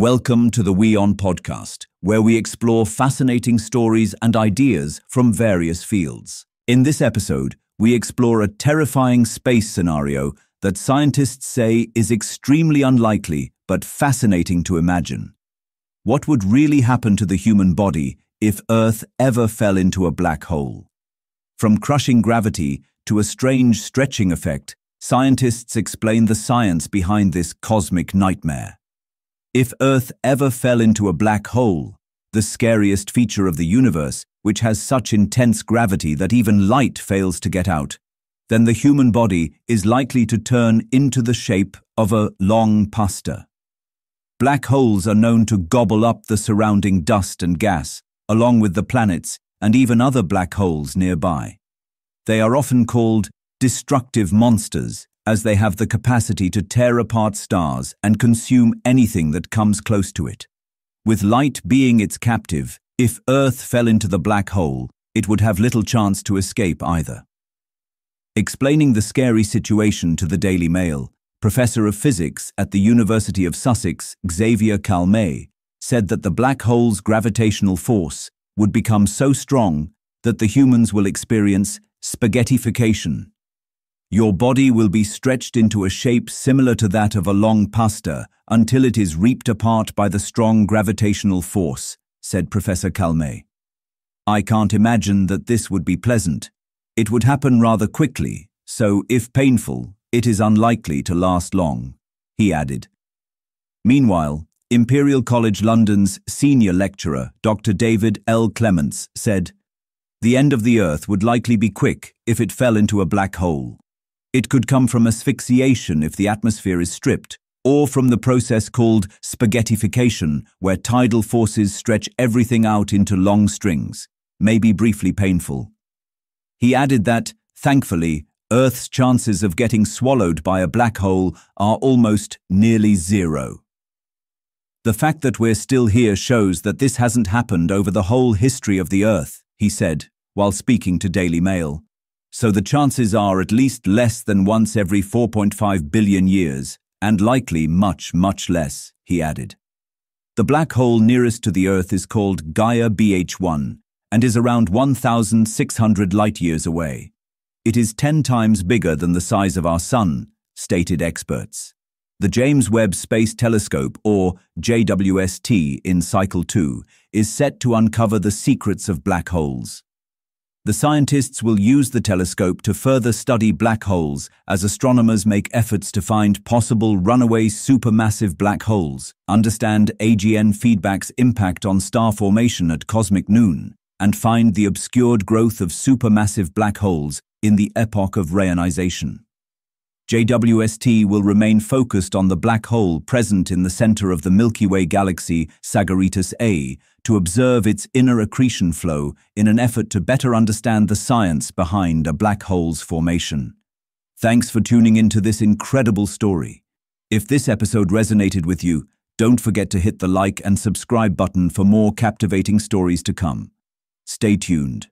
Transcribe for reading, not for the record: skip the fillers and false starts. Welcome to the WION podcast, where we explore fascinating stories and ideas from various fields. In this episode, we explore a terrifying space scenario that scientists say is extremely unlikely but fascinating to imagine. What would really happen to the human body if Earth ever fell into a black hole? From crushing gravity to a strange stretching effect, scientists explain the science behind this cosmic nightmare. If Earth ever fell into a black hole, the scariest feature of the universe, which has such intense gravity that even light fails to get out, then the human body is likely to turn into the shape of a long pasta. Black holes are known to gobble up the surrounding dust and gas, along with the planets and even other black holes nearby. They are often called destructive monsters, as they have the capacity to tear apart stars and consume anything that comes close to it. With light being its captive, if Earth fell into the black hole, it would have little chance to escape either. Explaining the scary situation to the Daily Mail, Professor of Physics at the University of Sussex, Xavier Calmet, said that the black hole's gravitational force would become so strong that the humans will experience spaghettification. Your body will be stretched into a shape similar to that of a long pasta until it is ripped apart by the strong gravitational force, said Professor Calmet. I can't imagine that this would be pleasant. It would happen rather quickly, so if painful, it is unlikely to last long, he added. Meanwhile, Imperial College London's senior lecturer, Dr. David L. Clements, said, "The end of the Earth would likely be quick if it fell into a black hole. It could come from asphyxiation if the atmosphere is stripped, or from the process called spaghettification, where tidal forces stretch everything out into long strings, maybe briefly painful." He added that, thankfully, Earth's chances of getting swallowed by a black hole are almost nearly zero. The fact that we're still here shows that this hasn't happened over the whole history of the Earth, he said, while speaking to Daily Mail. So the chances are at least less than once every 4.5 billion years, and likely much, much less, he added. The black hole nearest to the Earth is called Gaia BH1 and is around 1,600 light-years away. It is 10 times bigger than the size of our Sun, stated experts. The James Webb Space Telescope, or JWST, in Cycle 2, is set to uncover the secrets of black holes. The scientists will use the telescope to further study black holes as astronomers make efforts to find possible runaway supermassive black holes, understand AGN feedback's impact on star formation at cosmic noon, and find the obscured growth of supermassive black holes in the epoch of reionization. JWST will remain focused on the black hole present in the center of the Milky Way galaxy Sagittarius A, to observe its inner accretion flow in an effort to better understand the science behind a black hole's formation. Thanks for tuning into this incredible story. If this episode resonated with you, don't forget to hit the like and subscribe button for more captivating stories to come. Stay tuned.